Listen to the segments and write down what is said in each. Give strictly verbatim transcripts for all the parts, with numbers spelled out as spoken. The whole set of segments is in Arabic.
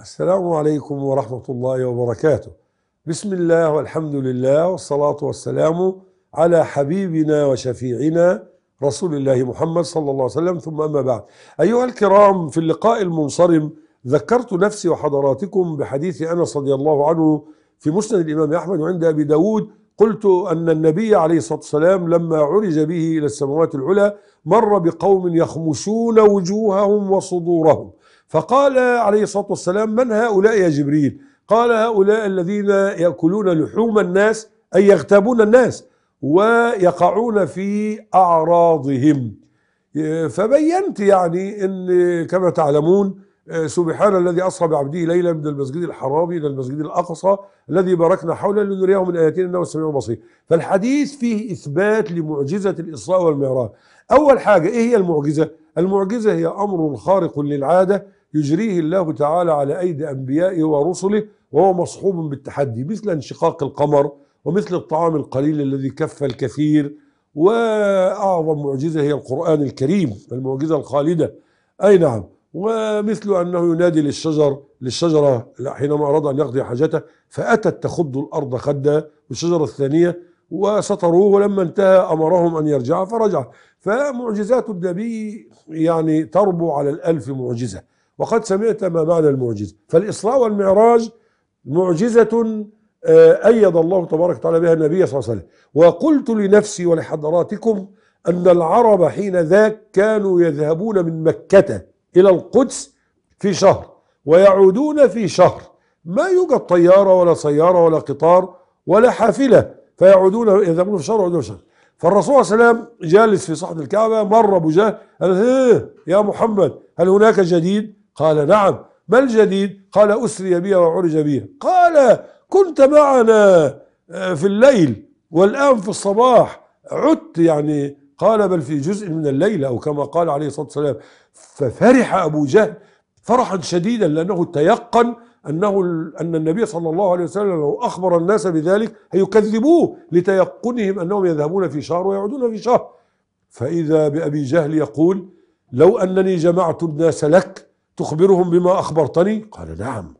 السلام عليكم ورحمة الله وبركاته. بسم الله والحمد لله والصلاة والسلام على حبيبنا وشفيعنا رسول الله محمد صلى الله عليه وسلم، ثم أما بعد. أيها الكرام، في اللقاء المنصرم ذكرت نفسي وحضراتكم بحديث أنس رضي الله عنه في مسند الإمام أحمد وعند أبي داود، قلت أن النبي عليه الصلاة والسلام لما عرج به إلى السماوات العلى مر بقوم يخمشون وجوههم وصدورهم، فقال عليه الصلاة والسلام: من هؤلاء يا جبريل؟ قال: هؤلاء الذين يأكلون لحوم الناس، أي يغتابون الناس ويقعون في أعراضهم. فبينت يعني أن كما تعلمون، سبحان الذي أسرى بعبده ليلا من المسجد الحرام إلى المسجد الأقصى الذي باركنا حوله لنريه من آياتنا إنه السميع البصير. فالحديث فيه إثبات لمعجزة الإسراء والمعراج. أول حاجة، إيه هي المعجزة؟ المعجزة هي أمر خارق للعادة يجريه الله تعالى على أيدي أنبيائه ورسله، وهو مصحوب بالتحدي، مثل انشقاق القمر، ومثل الطعام القليل الذي كف الكثير. وأعظم معجزة هي القرآن الكريم، المعجزة الخالدة، أي نعم. ومثل أنه ينادي للشجر للشجرة حينما أراد أن يقضي حاجته، فأتت تخض الأرض خدا، والشجرة الثانية، وستروه، ولما انتهى أمرهم أن يرجع فرجع. فمعجزات النبي يعني تربو على الألف معجزة، وقد سمعت ما معنى المعجزة. فالإسراء والمعراج معجزة أيد الله تبارك وتعالى بها النبي صلى الله عليه وسلم. وقلت لنفسي ولحضراتكم أن العرب حين ذاك كانوا يذهبون من مكة إلى القدس في شهر ويعودون في شهر، ما يوجد طيارة ولا سيارة ولا قطار ولا حافلة، فيعودون يذهبون في شهر ويعودون في شهر. فالرسول صلى الله عليه وسلم جالس في صحن الكعبة، مر أبو جهل قال: يا محمد، هل هناك جديد؟ قال: نعم. ما الجديد؟ قال: أسري بي وعرج بي. قال: كنت معنا في الليل والآن في الصباح عدت يعني. قال: بل في جزء من الليل، أو كما قال عليه الصلاة والسلام. ففرح أبو جهل فرحا شديدا، لأنه تيقن أنه أن النبي صلى الله عليه وسلم لو أخبر الناس بذلك هيكذبوه، لتيقنهم أنهم يذهبون في شهر ويعودون في شهر. فإذا بأبي جهل يقول: لو أنني جمعت الناس لك تخبرهم بما أخبرتني؟ قال: نعم.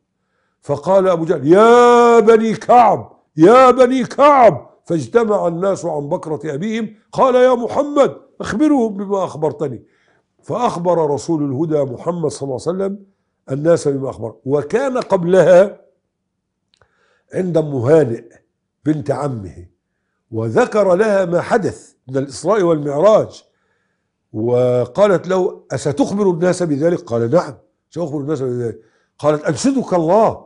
فقال أبو جهل: يا بني كعب، يا بني كعب. فاجتمع الناس عن بكرة أبيهم، قال: يا محمد، أخبرهم بما أخبرتني. فأخبر رسول الهدى محمد صلى الله عليه وسلم الناس بما أخبر. وكان قبلها عند أم هانئ بنت عمه، وذكر لها ما حدث من الإسراء والمعراج، وقالت له: أستخبر الناس بذلك؟ قال: نعم، سأخبر الناس بذلك. قالت: أنشدك الله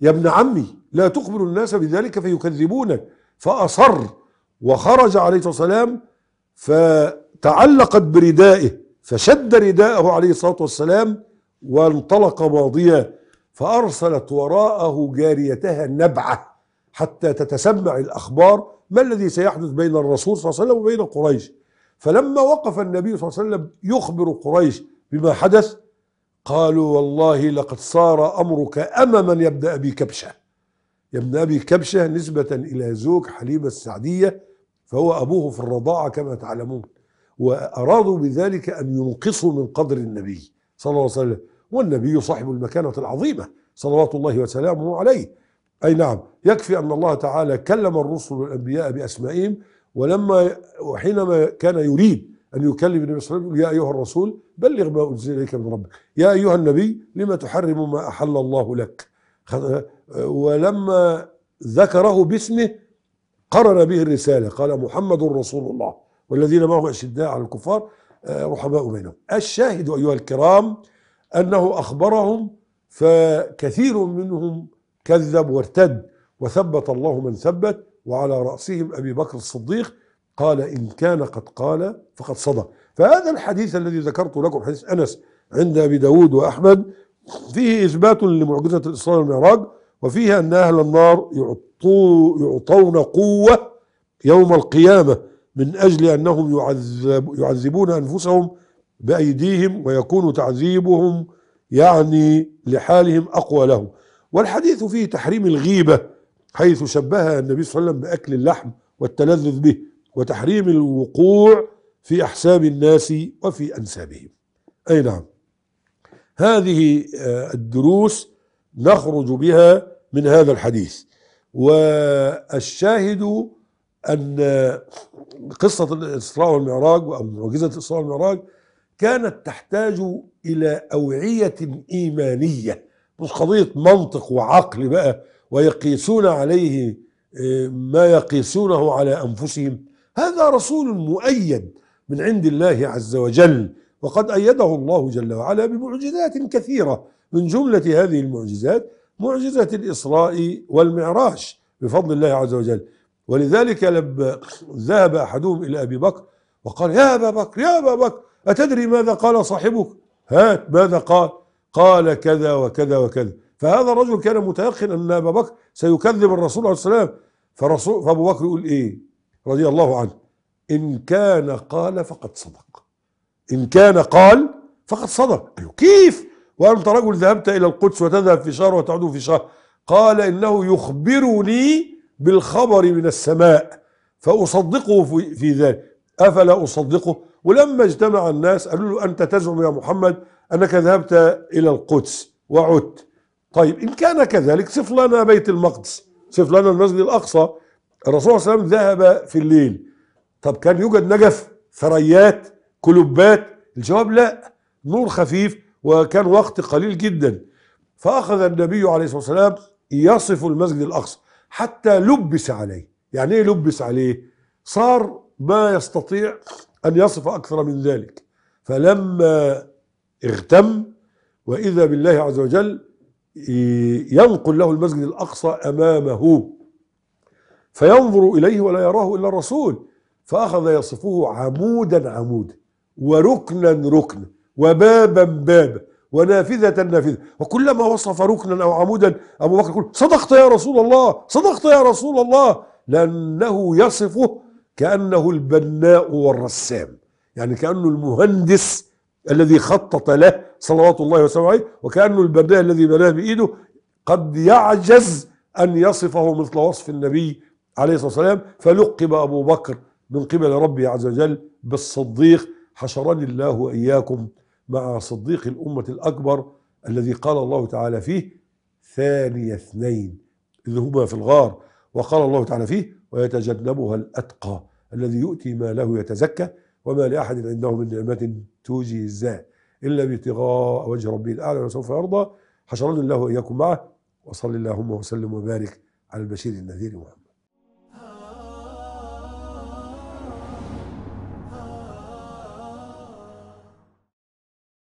يا ابن عمي، لا تخبر الناس بذلك فيكذبونك. فأصر وخرج عليه الصلاة والسلام، فتعلقت بردائه، فشد رداءه عليه الصلاة والسلام وانطلق ماضيا. فأرسلت وراءه جاريتها نبعة حتى تتسمع الأخبار ما الذي سيحدث بين الرسول صلى الله عليه وسلم وبين قريش. فلما وقف النبي صلى الله عليه وسلم يخبر قريش بما حدث، قالوا: والله لقد صار أمرك أمما يا ابن أبي كبشة. يا ابن أبي كبشة نسبة إلى زوج حليمة السعدية، فهو أبوه في الرضاعة كما تعلمون، وأرادوا بذلك أن ينقصوا من قدر النبي صلى الله عليه وسلم، والنبي صاحب المكانة العظيمة صلوات الله وسلامه عليه، أي نعم. يكفي أن الله تعالى كلم الرسل والأنبياء بأسمائهم، ولما وحينما كان يريد أن يكلم النبي صلى الله عليه وسلم: يا أيها الرسول بلغ ما أنزل إليك من ربك، يا أيها النبي لما تحرم ما أحل الله لك. ولما ذكره باسمه قرن به الرسالة، قال: محمد رسول الله والذين معه أشداء على الكفار رحماء بينهم. الشاهد أيها الكرام أنه أخبرهم، فكثير منهم كذب وارتد، وثبت الله من ثبت، وعلى رأسهم أبي بكر الصديق، قال: إن كان قد قال فقد صدق. فهذا الحديث الذي ذكرت لكم، حديث أنس عند أبي داود وأحمد، فيه إثبات لمعجزة الإسراء والمعراج، وفيه أن أهل النار يعطو يعطون قوة يوم القيامة من أجل أنهم يعذب يعذبون أنفسهم بأيديهم، ويكون تعذيبهم يعني لحالهم أقوى لهم. والحديث فيه تحريم الغيبة، حيث شبهها النبي صلى الله عليه وسلم بأكل اللحم والتلذذ به، وتحريم الوقوع في أحساب الناس وفي أنسابهم، أي نعم. هذه الدروس نخرج بها من هذا الحديث. والشاهد أن قصة الإسراء والمعراج أو معجزة الإسراء والمعراج كانت تحتاج إلى أوعية إيمانية، مش قضية منطق وعقل بقى ويقيسون عليه ما يقيسونه على أنفسهم. هذا رسول مؤيد من عند الله عز وجل، وقد أيده الله جل وعلا بمعجزات كثيرة، من جملة هذه المعجزات معجزة الإسراء والمعراج بفضل الله عز وجل. ولذلك لما ذهب أحدهم إلى أبي بكر وقال يا أبا بكر يا أبا بكر أتدري ماذا قال صاحبك؟ هات ماذا قال؟ قال كذا وكذا وكذا. فهذا الرجل كان متيقن أن أبا بكر سيكذب الرسول عليه السلام، فرسول فأبو بكر يقول إيه رضي الله عنه، إن كان قال فقد صدق، إن كان قال فقد صدق. أيوه كيف وأنت رجل ذهبت إلى القدس وتذهب في شهر وتعود في شهر؟ قال إنه يخبرني بالخبر من السماء فأصدقه في ذلك، أفلا أصدقه؟ ولما اجتمع الناس قالوا له أنت تزعم يا محمد أنك ذهبت إلى القدس وعدت، طيب إن كان كذلك صف لنا بيت المقدس، صف لنا المسجد الأقصى. الرسول صلى الله عليه وسلم ذهب في الليل، طب كان يوجد نجف، ثريات، كلوبات؟ الجواب لا، نور خفيف وكان وقت قليل جدا. فأخذ النبي عليه الصلاة والسلام يصف المسجد الأقصى حتى لبس عليه. يعني ايه لبس عليه؟ صار ما يستطيع أن يصف أكثر من ذلك. فلما اغتم وإذا بالله عز وجل ينقل له المسجد الأقصى أمامه فينظر إليه ولا يراه إلا الرسول، فأخذ يصفه عمودا عمودا وركنا ركنا وبابا بابا ونافذة نافذة، وكلما وصف ركنا أو عمودا أبو بكر يقول صدقت يا رسول الله صدقت يا رسول الله، لأنه يصفه كأنه البناء والرسام، يعني كأنه المهندس الذي خطط له صلوات الله وسلامه عليه، وكأنه البناء الذي بناه بإيده قد يعجز أن يصفه مثل وصف النبي عليه الصلاة والسلام. فلقب أبو بكر من قبل ربي عز وجل بالصديق، حشرني الله وإياكم مع صديق الأمة الأكبر الذي قال الله تعالى فيه ثاني اثنين إذ هما في الغار، وقال الله تعالى فيه ويتجنبها الأتقى الذي يؤتي ما له يتزكى وما لأحد عنده من نعمة تجزى إلا ابتغاء وجه ربه الأعلى وسوف يرضى، حشرني الله وإياكم معه، وصلى اللهم وسلم وبارك على البشير النذير محمد.